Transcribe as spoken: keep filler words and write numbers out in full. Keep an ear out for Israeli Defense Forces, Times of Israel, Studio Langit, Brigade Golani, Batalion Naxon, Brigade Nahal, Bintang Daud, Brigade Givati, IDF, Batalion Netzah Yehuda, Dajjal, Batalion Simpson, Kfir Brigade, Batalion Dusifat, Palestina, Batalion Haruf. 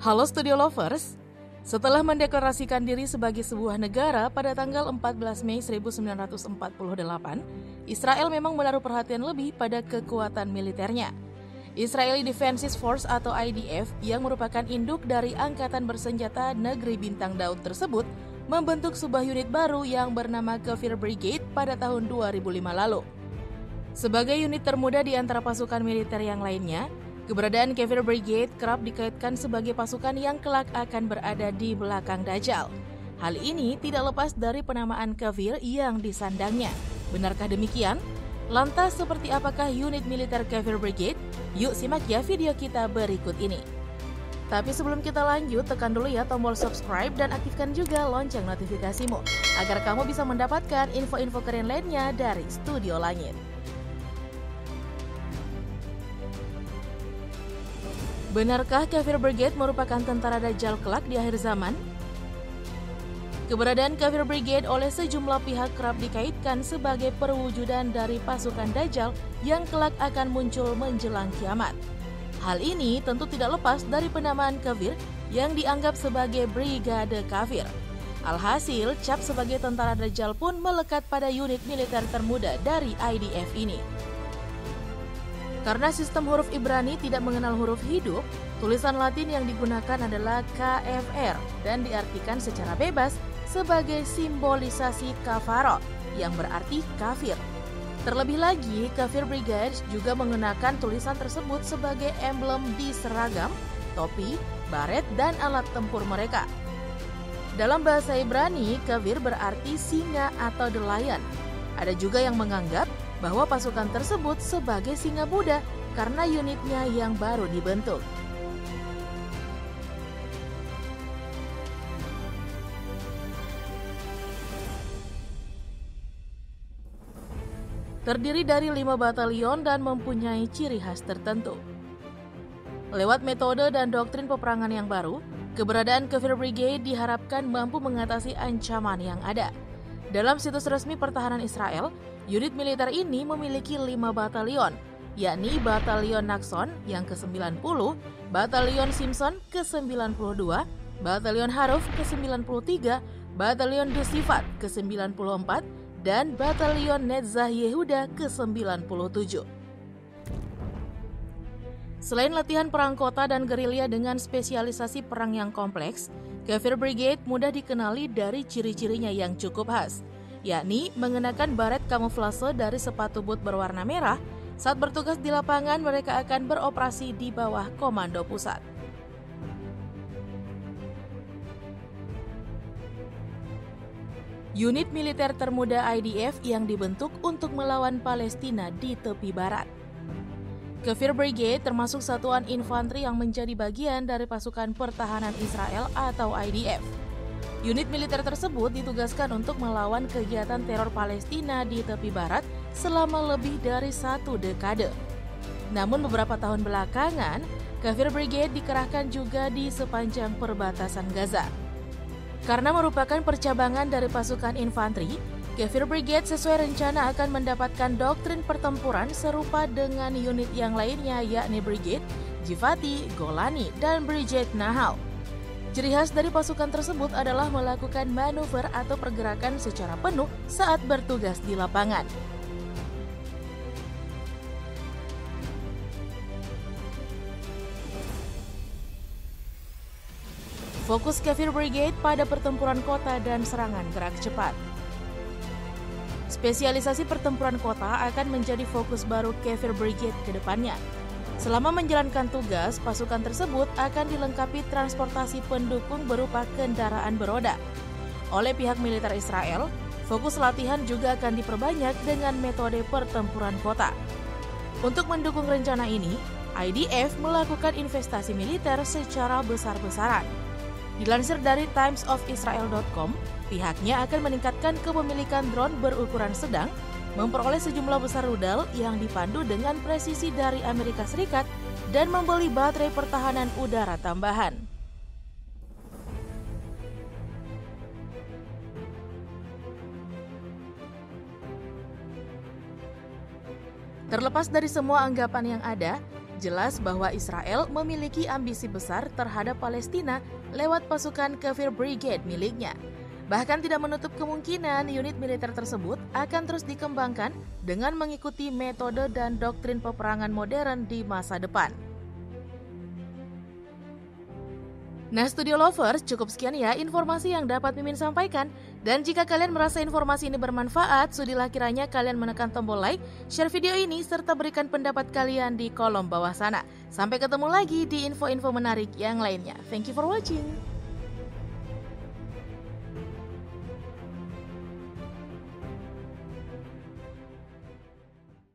Halo Studio Lovers, setelah mendeklarasikan diri sebagai sebuah negara pada tanggal empat belas Mei seribu sembilan ratus empat puluh delapan, Israel memang menaruh perhatian lebih pada kekuatan militernya. Israeli Defense Forces atau I D F yang merupakan induk dari Angkatan Bersenjata Negeri Bintang Daud tersebut membentuk sebuah unit baru yang bernama Kfir Brigade pada tahun dua ribu lima lalu. Sebagai unit termuda di antara pasukan militer yang lainnya, keberadaan Kfir Brigade kerap dikaitkan sebagai pasukan yang kelak akan berada di belakang Dajjal. Hal ini tidak lepas dari penamaan Kfir yang disandangnya. Benarkah demikian? Lantas seperti apakah unit militer Kfir Brigade? Yuk simak ya video kita berikut ini. Tapi sebelum kita lanjut, tekan dulu ya tombol subscribe dan aktifkan juga lonceng notifikasimu agar kamu bisa mendapatkan info-info keren lainnya dari Studio Langit. Benarkah Kfir Brigade merupakan tentara Dajjal kelak di akhir zaman? Keberadaan Kfir Brigade oleh sejumlah pihak kerap dikaitkan sebagai perwujudan dari pasukan Dajjal yang kelak akan muncul menjelang kiamat. Hal ini tentu tidak lepas dari penamaan Kfir yang dianggap sebagai Brigade Kafir. Alhasil, cap sebagai tentara Dajjal pun melekat pada unit militer termuda dari I D F ini. Karena sistem huruf Ibrani tidak mengenal huruf hidup, tulisan Latin yang digunakan adalah K F R dan diartikan secara bebas sebagai simbolisasi kafaro yang berarti kafir. Terlebih lagi, Kfir Brigade juga menggunakan tulisan tersebut sebagai emblem di seragam, topi, baret, dan alat tempur mereka. Dalam bahasa Ibrani, Kfir berarti singa atau the lion. Ada juga yang menganggap bahwa pasukan tersebut sebagai singa Buddha karena unitnya yang baru dibentuk. Terdiri dari lima batalion dan mempunyai ciri khas tertentu. Lewat metode dan doktrin peperangan yang baru, keberadaan Kfir Brigade diharapkan mampu mengatasi ancaman yang ada. Dalam situs resmi pertahanan Israel, unit militer ini memiliki lima batalion, yakni Batalion Naxon yang ke sembilan puluh, Batalion Simpson ke sembilan puluh dua, Batalion Haruf ke sembilan puluh tiga, Batalion Dusifat ke sembilan puluh empat, dan Batalion Netzah Yehuda ke sembilan puluh tujuh. Selain latihan perang kota dan gerilya dengan spesialisasi perang yang kompleks, Kfir Brigade mudah dikenali dari ciri-cirinya yang cukup khas, yakni mengenakan baret kamuflase dari sepatu boot berwarna merah. Saat bertugas di lapangan, mereka akan beroperasi di bawah komando pusat. Unit militer termuda I D F yang dibentuk untuk melawan Palestina di tepi barat. Kfir Brigade termasuk satuan infanteri yang menjadi bagian dari pasukan pertahanan Israel atau I D F. Unit militer tersebut ditugaskan untuk melawan kegiatan teror Palestina di tepi barat selama lebih dari satu dekade. Namun beberapa tahun belakangan, Kfir Brigade dikerahkan juga di sepanjang perbatasan Gaza. Karena merupakan percabangan dari pasukan infanteri, Kfir Brigade sesuai rencana akan mendapatkan doktrin pertempuran serupa dengan unit yang lainnya, yakni Brigade Givati, Golani, dan Brigade Nahal. Ciri khas dari pasukan tersebut adalah melakukan manuver atau pergerakan secara penuh saat bertugas di lapangan. Fokus Kfir Brigade pada pertempuran kota dan serangan gerak cepat. Spesialisasi pertempuran kota akan menjadi fokus baru Kfir Brigade ke depannya. Selama menjalankan tugas, pasukan tersebut akan dilengkapi transportasi pendukung berupa kendaraan beroda. Oleh pihak militer Israel, fokus latihan juga akan diperbanyak dengan metode pertempuran kota. Untuk mendukung rencana ini, I D F melakukan investasi militer secara besar-besaran. Dilansir dari times of israel dot com, pihaknya akan meningkatkan kepemilikan drone berukuran sedang, memperoleh sejumlah besar rudal yang dipandu dengan presisi dari Amerika Serikat, dan membeli baterai pertahanan udara tambahan. Terlepas dari semua anggapan yang ada, jelas bahwa Israel memiliki ambisi besar terhadap Palestina lewat pasukan Kfir Brigade miliknya. Bahkan tidak menutup kemungkinan unit militer tersebut akan terus dikembangkan dengan mengikuti metode dan doktrin peperangan modern di masa depan. Nah, Studio Lovers, cukup sekian ya informasi yang dapat Mimin sampaikan. Dan jika kalian merasa informasi ini bermanfaat, sudilah kiranya kalian menekan tombol like, share video ini, serta berikan pendapat kalian di kolom bawah sana. Sampai ketemu lagi di info-info menarik yang lainnya. Thank you for watching.